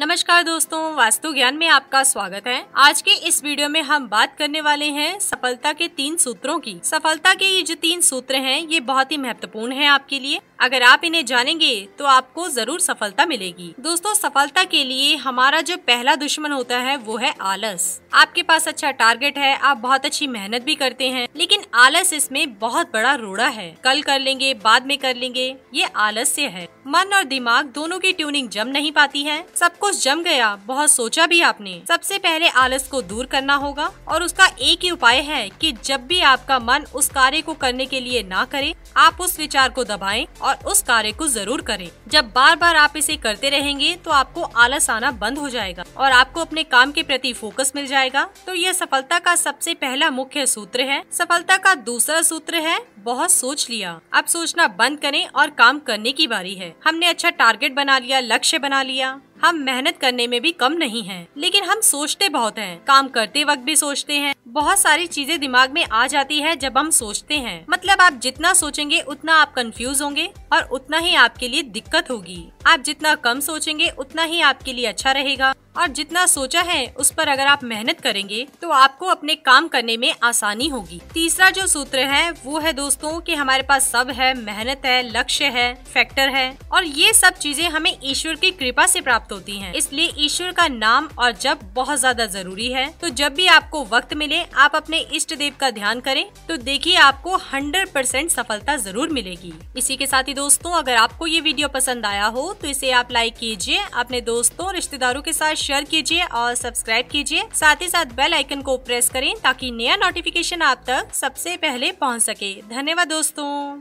नमस्कार दोस्तों, वास्तु ज्ञान में आपका स्वागत है। आज के इस वीडियो में हम बात करने वाले हैं सफलता के 3 सूत्रों की। सफलता के ये जो 3 सूत्र हैं ये बहुत ही महत्वपूर्ण हैं आपके लिए। अगर आप इन्हें जानेंगे तो आपको जरूर सफलता मिलेगी। दोस्तों, सफलता के लिए हमारा जो पहला दुश्मन होता है वो है आलस। आपके पास अच्छा टारगेट है, आप बहुत अच्छी मेहनत भी करते हैं, लेकिन आलस इसमें बहुत बड़ा रोड़ा है। कल कर लेंगे, बाद में कर लेंगे, ये आलस्य है। मन और दिमाग दोनों की ट्यूनिंग जम नहीं पाती है। सब कुछ जम गया, बहुत सोचा भी आपने। सबसे पहले आलस को दूर करना होगा और उसका एक ही उपाय है कि जब भी आपका मन उस कार्य को करने के लिए ना करे, आप उस विचार को दबाएं और उस कार्य को जरूर करें। जब बार बार आप इसे करते रहेंगे तो आपको आलस आना बंद हो जाएगा और आपको अपने काम के प्रति फोकस मिल जाएगा। तो यह सफलता का सबसे पहला मुख्य सूत्र है। सफलता का दूसरा सूत्र है बहुत सोच लिया। अब सोचना बंद करें और काम करने की बारी है। हमने अच्छा टारगेट बना लिया, लक्ष्य बना लिया, हम मेहनत करने में भी कम नहीं हैं, लेकिन हम सोचते बहुत हैं। काम करते वक्त भी सोचते हैं, बहुत सारी चीजें दिमाग में आ जाती है जब हम सोचते हैं। मतलब आप जितना सोचेंगे उतना आप कंफ्यूज होंगे और उतना ही आपके लिए दिक्कत होगी। आप जितना कम सोचेंगे उतना ही आपके लिए अच्छा रहेगा और जितना सोचा है उस पर अगर आप मेहनत करेंगे तो आपको अपने काम करने में आसानी होगी। तीसरा जो सूत्र है वो है दोस्तों कि हमारे पास सब है, मेहनत है, लक्ष्य है, फैक्टर है और ये सब चीजें हमें ईश्वर की कृपा से प्राप्त होती हैं। इसलिए ईश्वर का नाम और जप बहुत ज्यादा जरूरी है। तो जब भी आपको वक्त मिले आप अपने इष्ट देव का ध्यान करें तो देखिए आपको 100% सफलता जरूर मिलेगी। इसी के साथ ही दोस्तों, अगर आपको ये वीडियो पसंद आया हो तो इसे आप लाइक कीजिए, अपने दोस्तों और रिश्तेदारों के साथ शेयर कीजिए और सब्सक्राइब कीजिए। साथ ही साथ बेल आइकन को प्रेस करें ताकि नया नोटिफिकेशन आप तक सबसे पहले पहुंच सके। धन्यवाद दोस्तों।